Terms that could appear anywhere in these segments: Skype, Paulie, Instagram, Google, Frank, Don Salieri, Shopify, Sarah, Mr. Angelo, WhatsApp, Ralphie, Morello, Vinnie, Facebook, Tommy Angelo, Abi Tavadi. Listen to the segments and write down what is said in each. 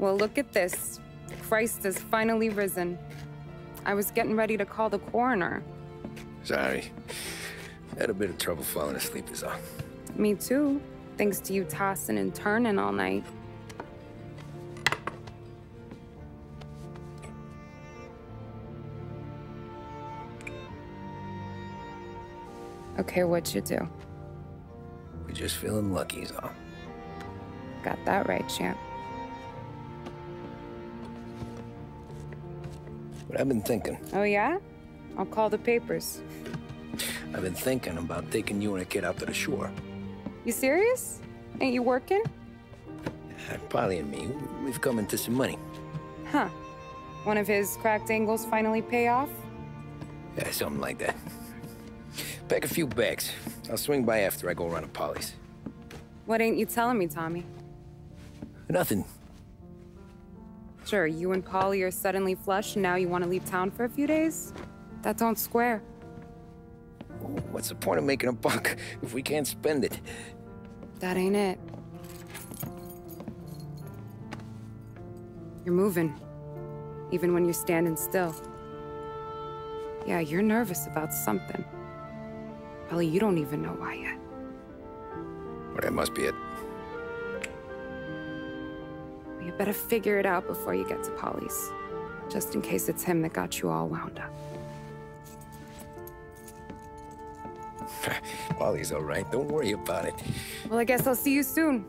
Well, look at this. Christ has finally risen. I was getting ready to call the coroner. Sorry. I had a bit of trouble falling asleep is all. Me too. Thanks to you tossing and turning all night. Okay, what'd you do? We're just feeling lucky is all. Got that right, champ. But I've been thinking. Oh, yeah? I'll call the papers. I've been thinking about taking you and a kid out to the shore. You serious? Ain't you working? Paulie and me, we've come into some money. Huh. One of his cracked angles finally pay off? Yeah, something like that. Pack a few bags. I'll swing by after I go around to Paulie's. What ain't you telling me, Tommy? Nothing. Sure, you and Paulie are suddenly flush and now you want to leave town for a few days? That don't square. What's the point of making a buck if we can't spend it? That ain't it. You're moving, even when you're standing still. Yeah, you're nervous about something. Probably you don't even know why yet. Well, that must be it. You better figure it out before you get to Paulie's, just in case it's him that got you all wound up. Paulie's all right. Don't worry about it. Well, I guess I'll see you soon.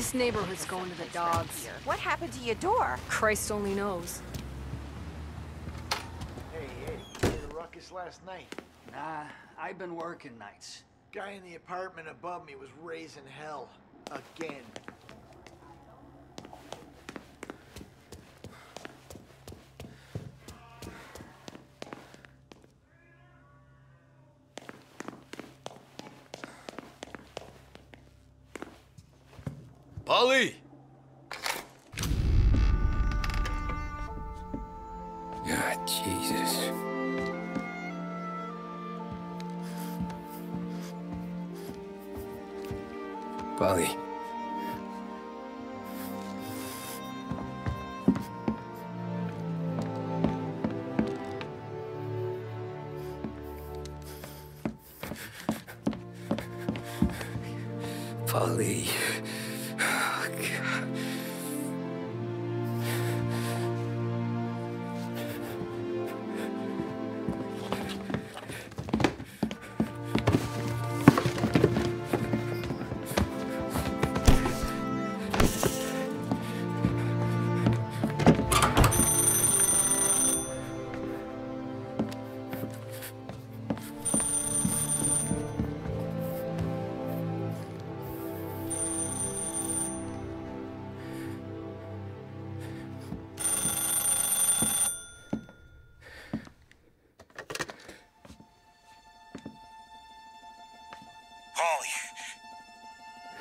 This neighborhood's going to the dogs. What happened to your door? Christ only knows. Hey, you heard a ruckus last night? Nah, I've been working nights. Guy in the apartment above me was raising hell. Again. Paulie! Ah, Jesus. Paulie. Paulie. Oh, God.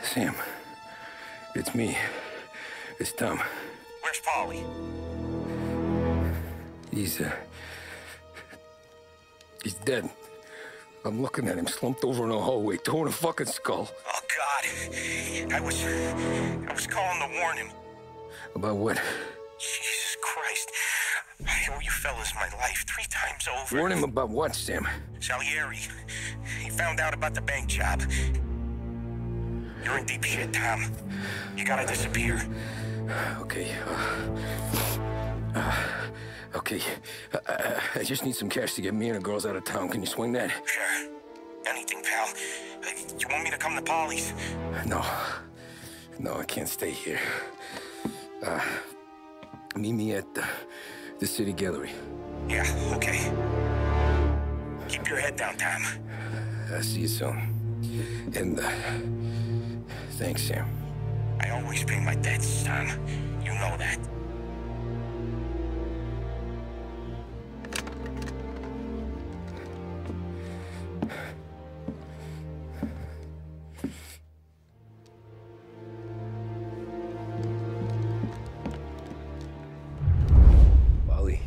Sam, it's me. It's Tom. Where's Paulie? He's dead. I'm looking at him slumped over in a hallway, torn a fucking skull. Oh, God. I was calling to warn him. About what? Jesus Christ. I owe you fellas my life 3 times over. Warn him about what, Sam? Salieri. He found out about the bank job. You're in deep shit, Tom. You gotta disappear. Okay. Okay. I just need some cash to get me and the girls out of town. Can you swing that? Sure. Anything, pal. You want me to come to Paulie's? No. No, I can't stay here. Meet me at the city gallery. Yeah, okay. Keep your head down, Tom. I'll see you soon. And, thanks, Sam. I always pay my debts, Tom. You know that. Paulie,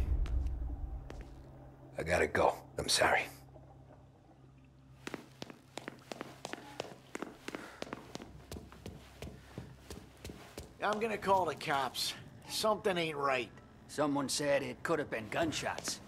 I gotta go. I'm sorry. I'm gonna call the cops. Something ain't right. Someone said it could have been gunshots.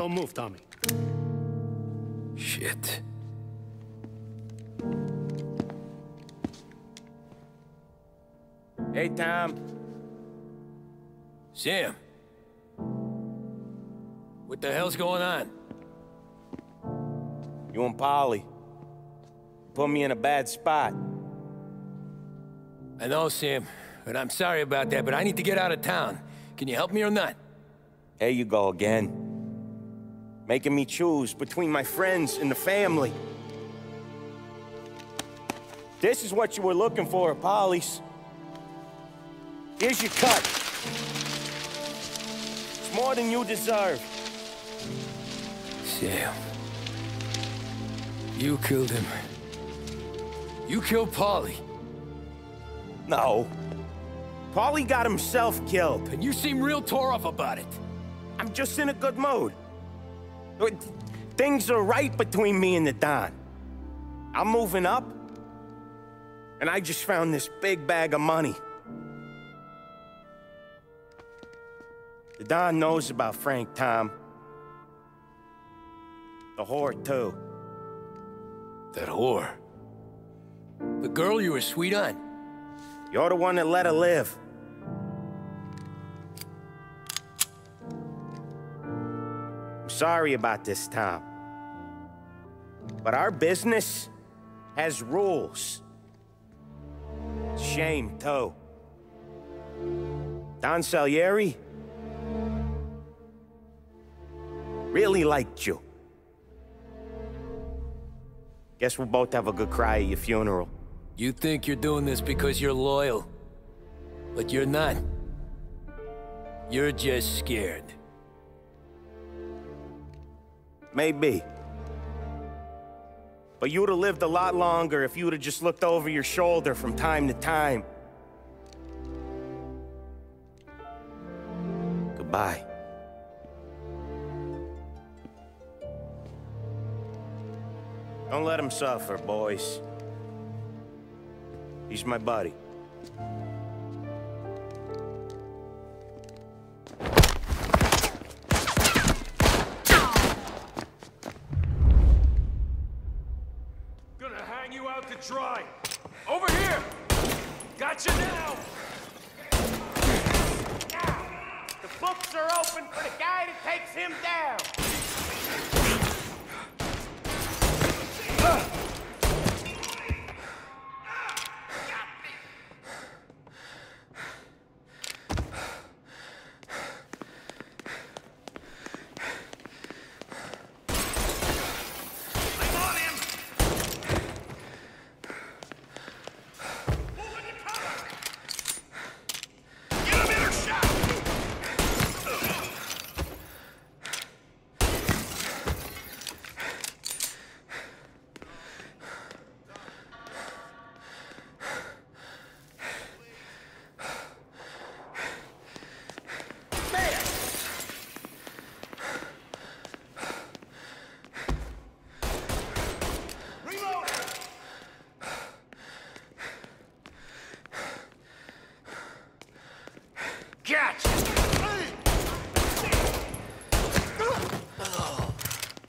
Don't move, Tommy. Shit. Hey, Tom. Sam. What the hell's going on? You and Paulie put me in a bad spot. I know, Sam, but I'm sorry about that, but I need to get out of town. Can you help me or not? There you go again. Making me choose between my friends and the family. This is what you were looking for at Paulie's. Here's your cut. It's more than you deserve. Sam. You killed him. You killed Paulie. No. Paulie got himself killed. And you seem real tore off about it. I'm just in a good mood. Things are right between me and the Don. I'm moving up, and I just found this big bag of money. The Don knows about Frank, Tom. The whore, too. That whore? The girl you were sweet on? You're the one that let her live. I'm sorry about this, Tom. But our business has rules. Shame, too. Don Salieri really liked you. Guess we'll both have a good cry at your funeral. You think you're doing this because you're loyal, but you're not. You're just scared. Maybe. But you would have lived a lot longer if you would have just looked over your shoulder from time to time. Goodbye. Don't let him suffer, boys. He's my buddy. Gonna hang you out to dry. Over here! Gotcha now! Now! The books are open for the guy that takes him down!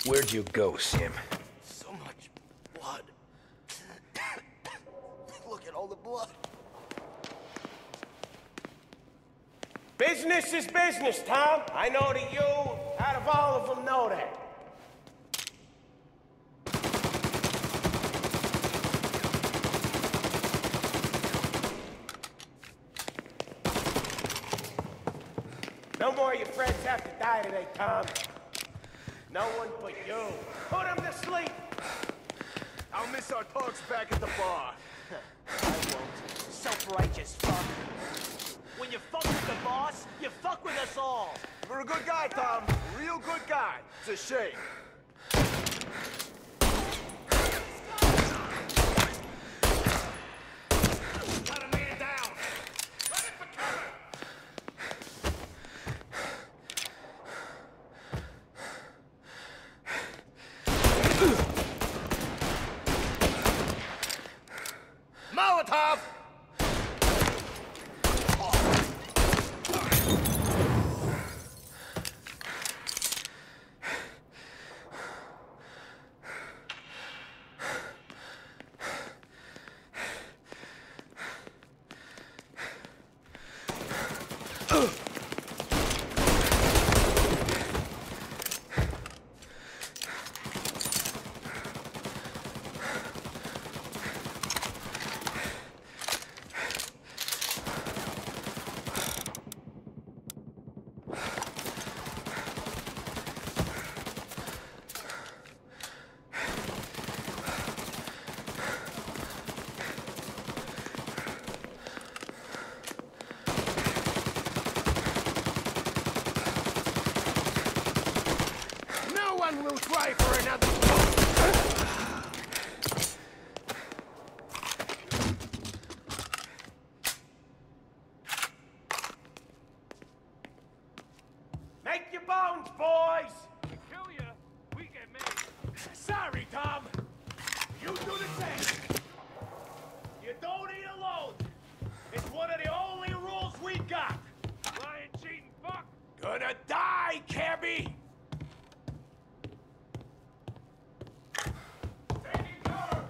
Where'd you go, Sam? So much blood. Look at all the blood. Business is business, Tom. I know that you, out of all of them, know that. No more of your friends have to die today, Tom. No one but you. Put him to sleep! I'll miss our talks back at the bar. I won't. Self-righteous fuck. When you fuck with the boss, you fuck with us all. You're a good guy, Tom. Real good guy. It's a shame. one will try for another shot. Make your bones, boys! We kill you, we get made. Sorry, Tom. You do the same. You don't eat alone. It's one of the only rules we got. Lying, cheating, fuck. Gonna die, Cabby! Grabbing cover!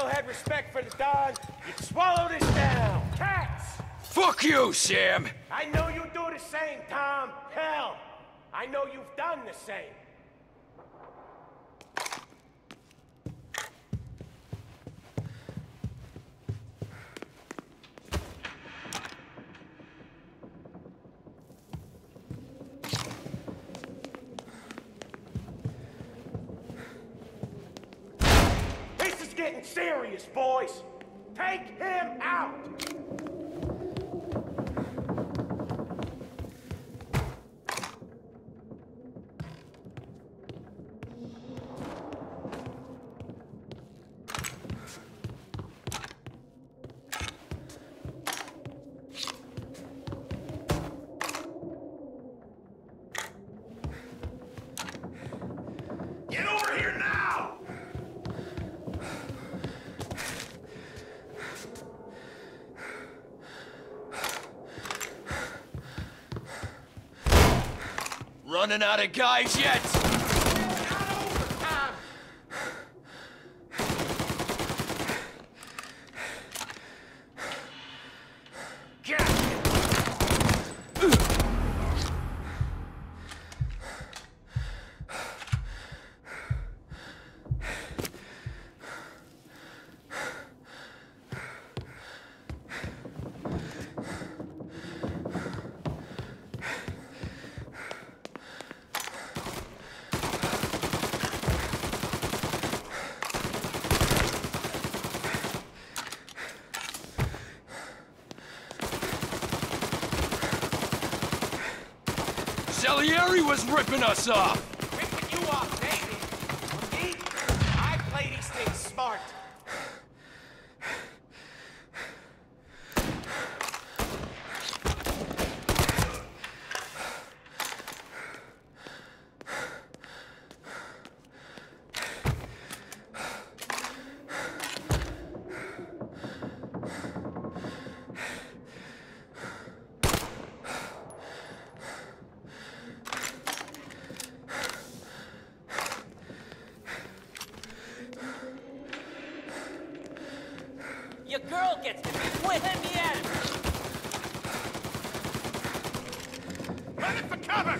Angelo had respect for the Don, you'd swallow this down. Cats! Fuck you, Sam! I know you do the same, Tom. Hell, I know you've done the same. Getting serious, boys. Take him out. Running out of guys yet! Get him! Salieri was ripping us off! Ripping you off, baby! Me? I play these things smart! Your girl gets to be with him yet! Run it for cover!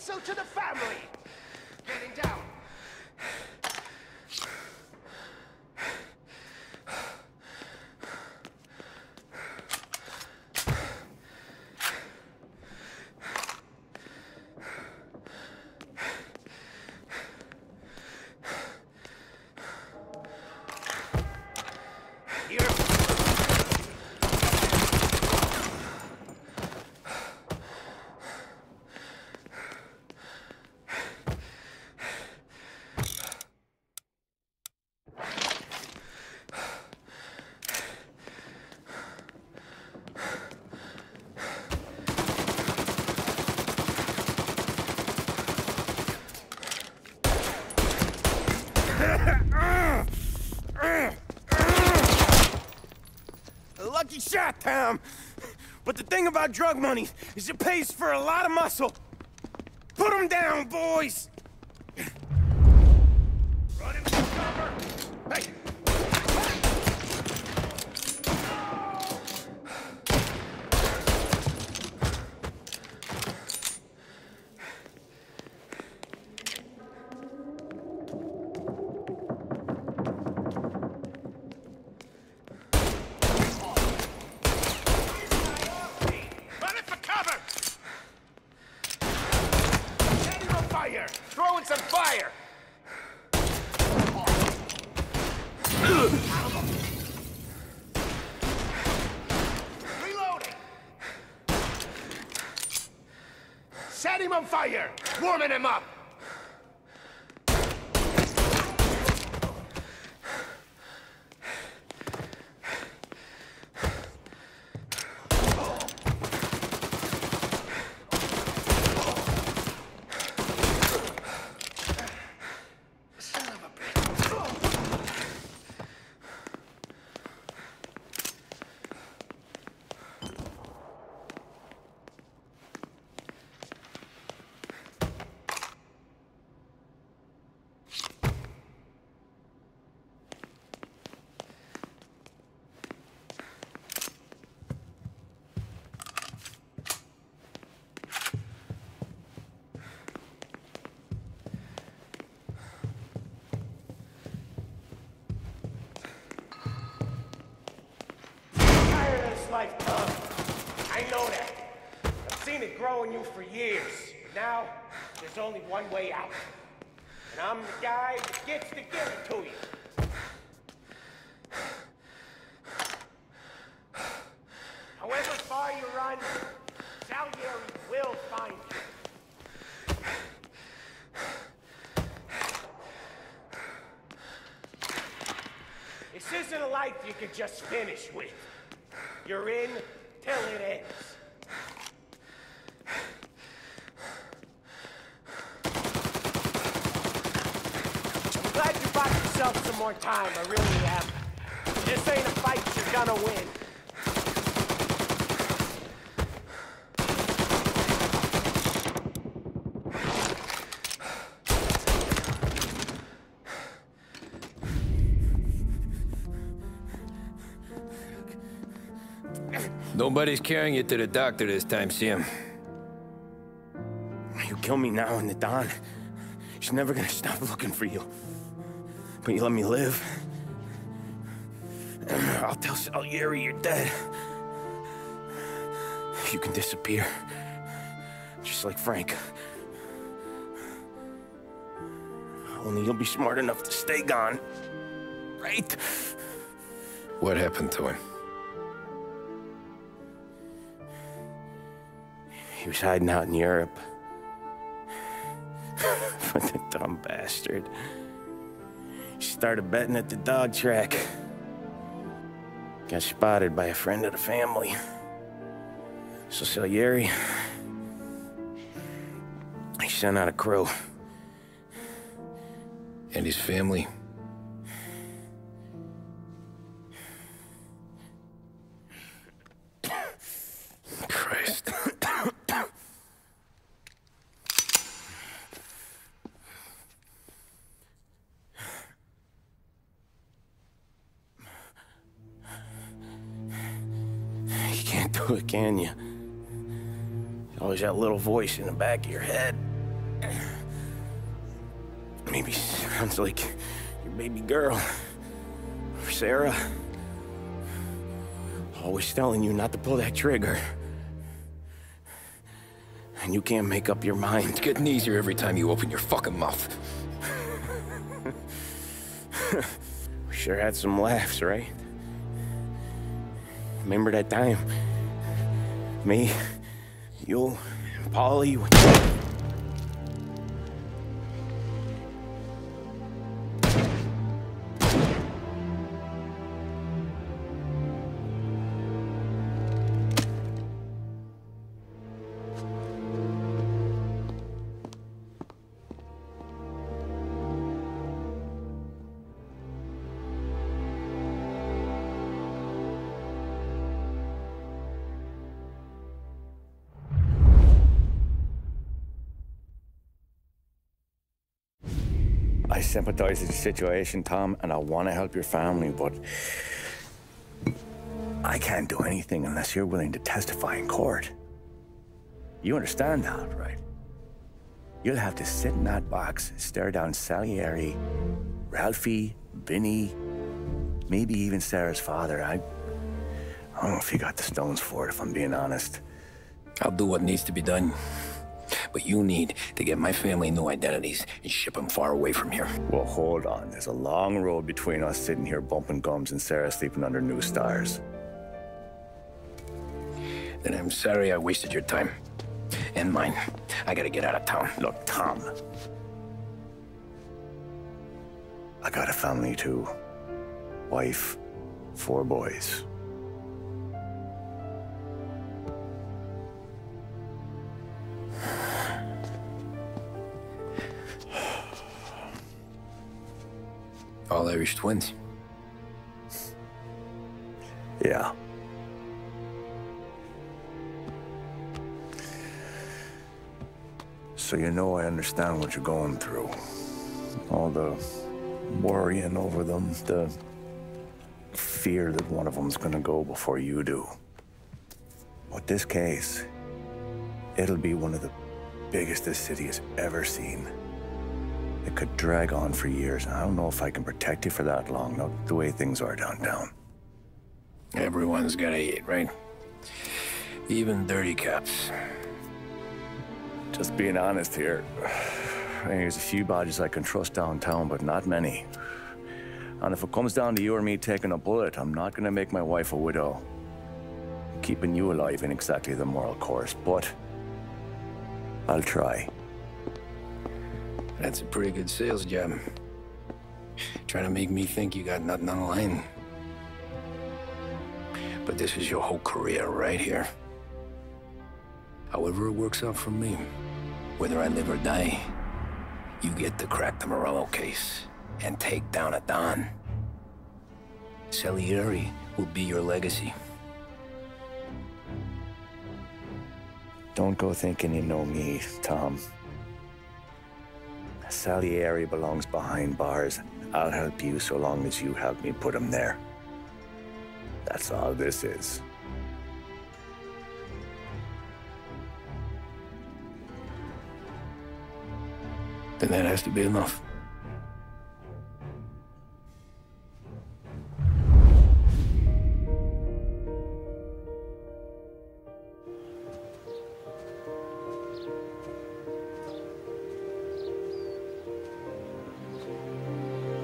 So to the family! Getting down! Lucky shot, Tom! But the thing about drug money is it pays for a lot of muscle. Put him down, boys! Run him for cover! Hey! Throwing some fire! Reloading! Set him on fire! Warming him up! been growing you for years. But now, there's only one way out. And I'm the guy that gets to give it to you. However far you run, Salieri will find you. This isn't a life you can just finish with. You're in till it ends. I'm glad you bought yourself some more time, I really am. This ain't a fight you're gonna win. Nobody's carrying you to the doctor this time, Sam. You kill me now and the Don. She's never gonna stop looking for you. But you let me live. I'll tell Salieri you're dead. You can disappear. Just like Frank. Only you'll be smart enough to stay gone. Right? What happened to him? He was hiding out in Europe. What a dumb bastard. He started betting at the dog track. Got spotted by a friend of the family. So Salieri, he sent out a crew. And his family? Can you? Always that little voice in the back of your head. Maybe sounds like your baby girl. Or Sarah. Always telling you not to pull that trigger. And you can't make up your mind. It's getting easier every time you open your fucking mouth. We sure had some laughs, right? Remember that time? Me, you, and Paulie. I sympathize with the situation, Tom, and I want to help your family, but I can't do anything unless you're willing to testify in court. You understand that, right? You'll have to sit in that box, stare down Salieri, Ralphie, Vinnie, maybe even Sarah's father. I don't know if you got the stones for it, if I'm being honest. I'll do what needs to be done. But you need to get my family new identities and ship them far away from here. Well, hold on. There's a long road between us sitting here bumping gums and Sarah sleeping under new stars. Then I'm sorry I wasted your time. And mine. I gotta get out of town. Look, Tom. I got a family too. Wife, 4 boys. All Irish twins. Yeah. So you know I understand what you're going through. All the worrying over them, the fear that one of them's gonna go before you do. But this case, it'll be one of the biggest this city has ever seen. It could drag on for years. I don't know if I can protect you for that long, not the way things are downtown. Everyone's gotta eat, right? Even dirty cops. Just being honest here, there's a few bodies I can trust downtown, but not many. And if it comes down to you or me taking a bullet, I'm not gonna make my wife a widow. Keeping you alive ain't exactly the moral course, but I'll try. That's a pretty good sales job. Trying to make me think you got nothing on the line. But this is your whole career right here. However it works out for me, whether I live or die, you get to crack the Morello case and take down a Don. Salieri will be your legacy. Don't go thinking you know me, Tom. Salieri belongs behind bars. I'll help you so long as you help me put him there. That's all this is. Then that has to be enough.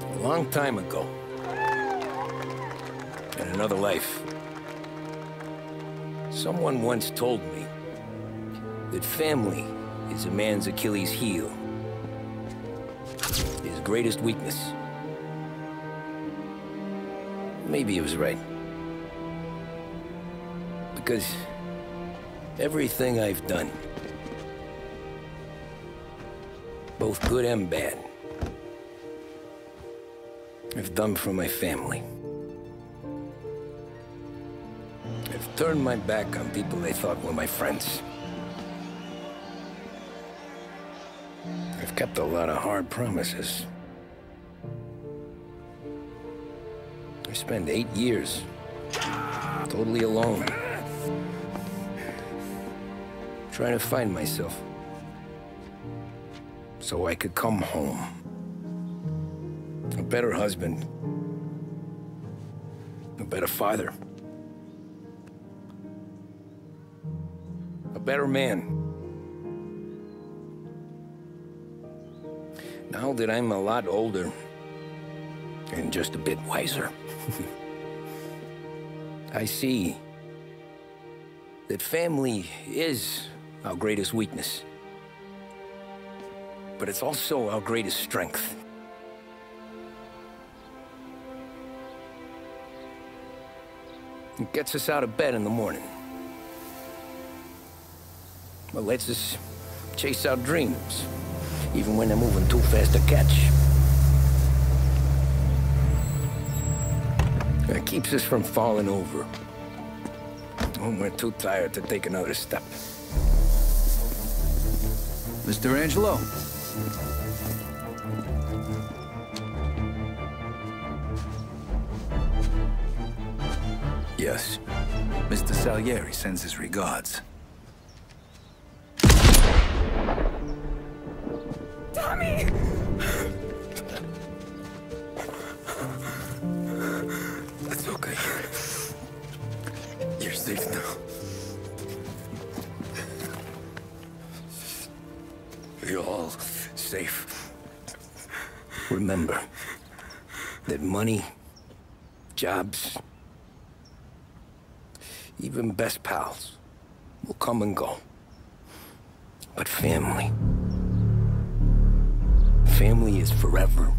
A long time ago, in another life, someone once told me that family is a man's Achilles heel, his greatest weakness. Maybe he was right, because everything I've done, both good and bad, I've done for my family. I've turned my back on people they thought were my friends. I've kept a lot of hard promises. I spent 8 years totally alone, trying to find myself so I could come home. A better husband, a better father, a better man. Now that I'm a lot older and just a bit wiser, I see that family is our greatest weakness, but it's also our greatest strength. It gets us out of bed in the morning. It lets us chase our dreams, even when they're moving too fast to catch. It keeps us from falling over when we're too tired to take another step. Mr. Angelo. Yes. Mr. Salieri sends his regards. Tommy! That's okay. You're safe now. You're all safe. Remember that money, jobs, even best pals will come and go. But family is forever.